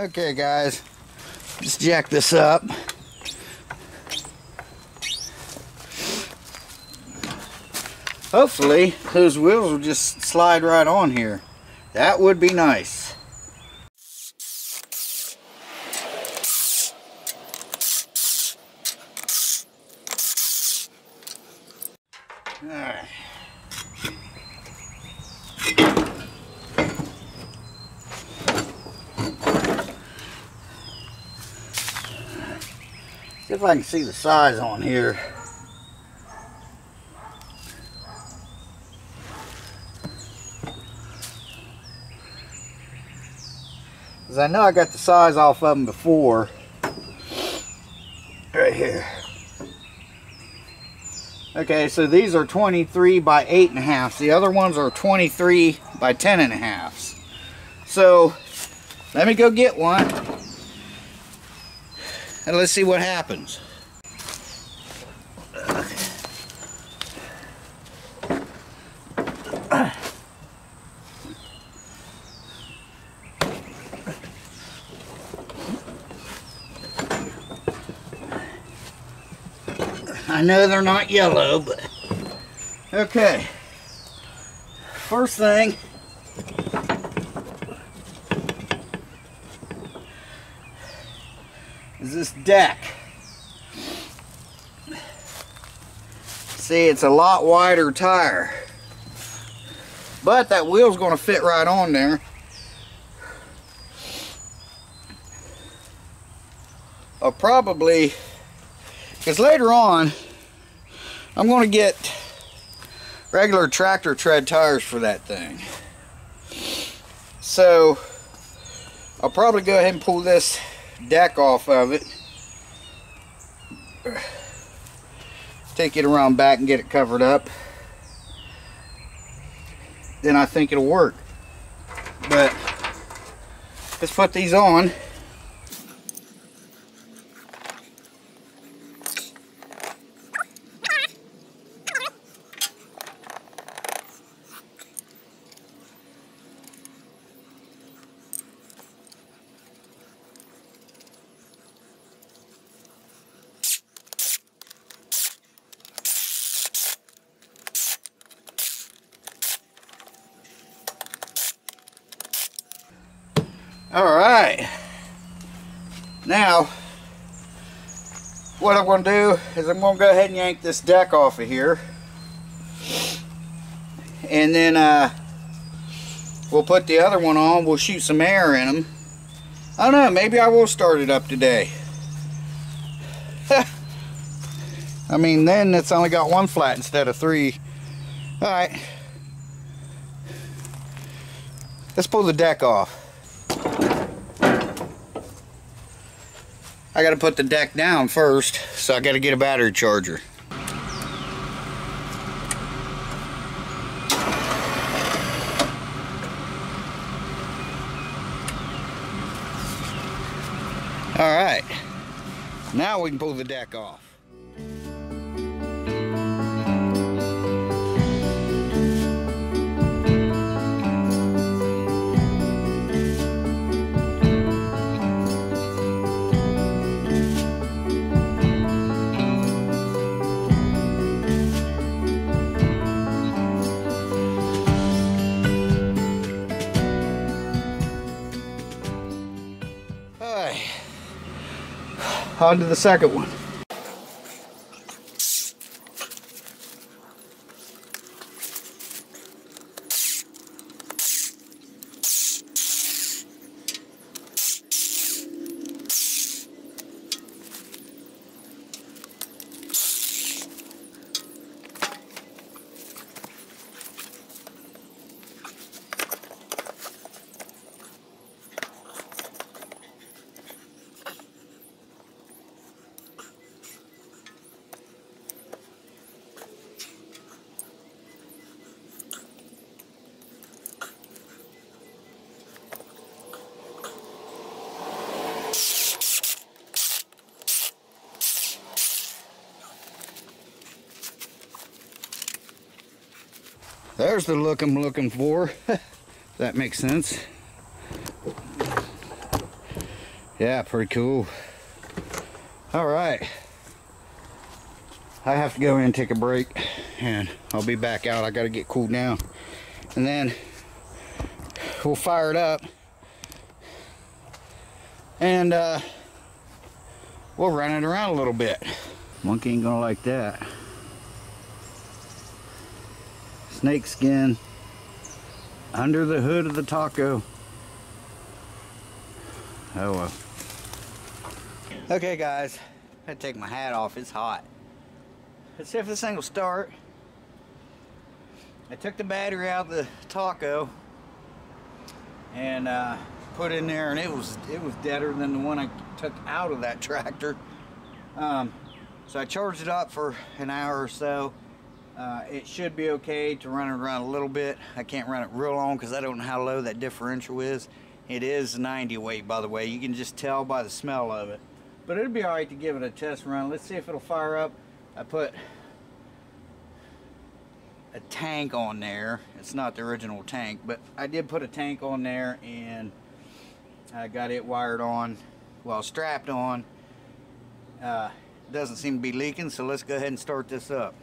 Okay guys, let's jack this up. Hopefully those wheels will just slide right on here. That would be nice. Alright. See if I can see the size on here. Because I know I got the size off of them before. Right here. Okay, so these are 23 by 8.5. The other ones are 23 by 10.5. So let me go get one and let's see what happens. I know they're not yellow, but okay. First thing, is this deck. See, it's a lot wider tire, but that wheel's going to fit right on there. I'll probably, because later on, I'm going to get regular tractor tread tires for that thing. So I'll probably go ahead and pull this deck off of it. Take it around back and get it covered up. Then I think it'll work. But let's put these on. Alright, now what I'm going to do is I'm going to go ahead and yank this deck off of here, and then we'll put the other one on. We'll shoot some air in them. I don't know, maybe I will start it up today. I mean, then it's only got one flat instead of three. Alright, let's pull the deck off. I gotta put the deck down first, so I gotta get a battery charger. Alright, now we can pull the deck off. On to the second one. There's the look I'm looking for. That makes sense. Yeah, pretty cool. All right, I have to go in and take a break, and I'll be back out. I got to get cooled down, and then we'll fire it up, and we'll run it around a little bit. Monkey ain't gonna like that. Snake skin under the hood of the taco. Oh well. Okay guys, I gotta take my hat off, it's hot. Let's see if this thing will start. I took the battery out of the taco and put in there, and it was deader than the one I took out of that tractor. So I charged it up for an hour or so. It should be okay to run it around a little bit. I can't run it real long because I don't know how low that differential is. It is 90 weight, by the way. You can just tell by the smell of it. But it'll be all right to give it a test run. Let's see if it'll fire up. I put a tank on there. It's not the original tank, but I did put a tank on there, and I got it wired on, well, strapped on. Doesn't seem to be leaking, so let's go ahead and start this up.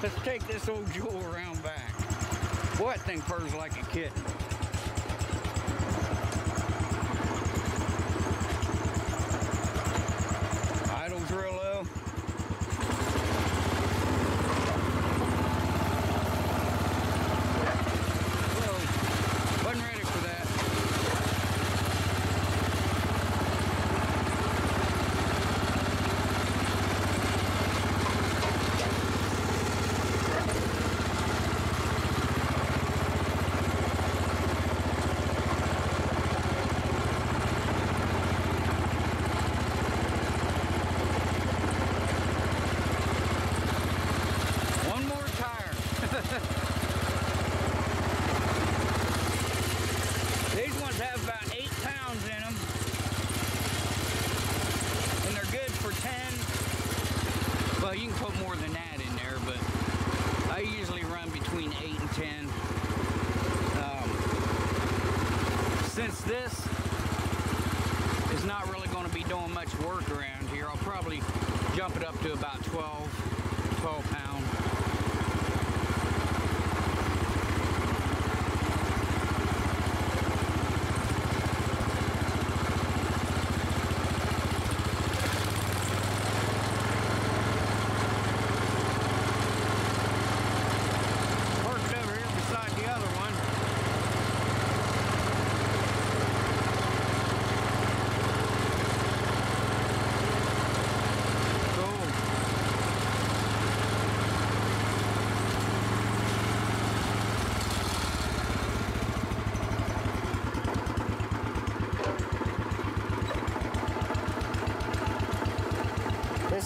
Let's take this old jewel around back. Boy, that thing purrs like a kitten. Idle's real low. Whoa, wasn't ready for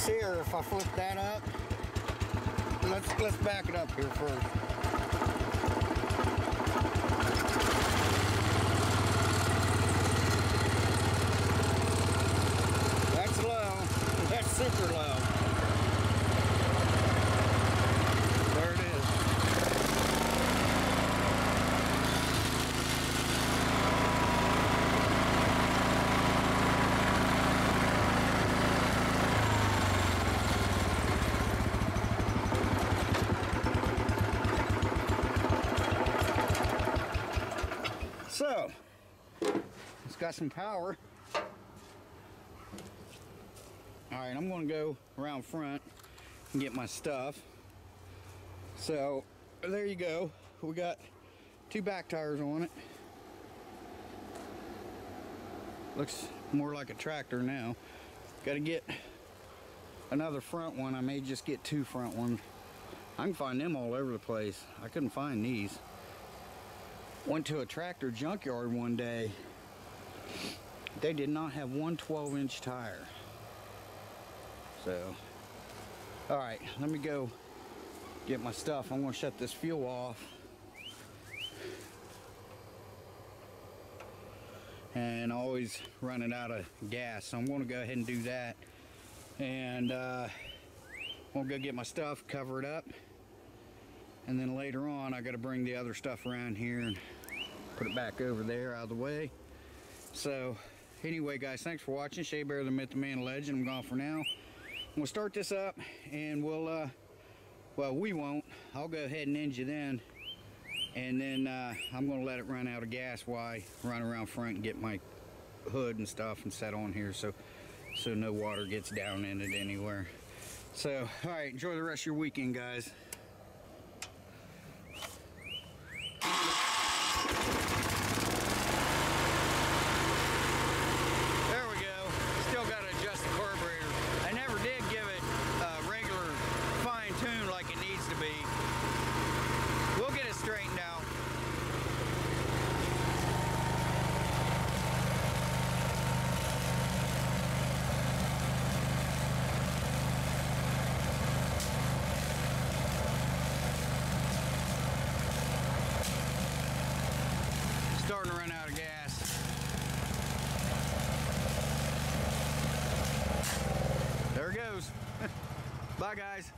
sear if I flip that up. Let's back it up here first. Super low. There it is. So, it's got some power. All right, I'm gonna go around front and get my stuff. So, there you go. We got two back tires on it. Looks more like a tractor now. Gotta get another front one. I may just get two front ones. I can find them all over the place. I couldn't find these. Went to a tractor junkyard one day. They did not have one 12-inch tire. So, all right, let me go get my stuff. I'm gonna shut this fuel off. And always running out of gas, so I'm gonna go ahead and do that. And I'm gonna go get my stuff, cover it up. And then later on, I gotta bring the other stuff around here and put it back over there out of the way. So anyway, guys, thanks for watching. Shea Bear, the myth, the man, legend. I'm gone for now. We'll start this up and we'll, well, we won't. I'll go ahead and end you then. And then I'm going to let it run out of gas while I run around front and get my hood and stuff and set on here so no water gets down in it anywhere. So, all right, enjoy the rest of your weekend, guys. Bye, guys.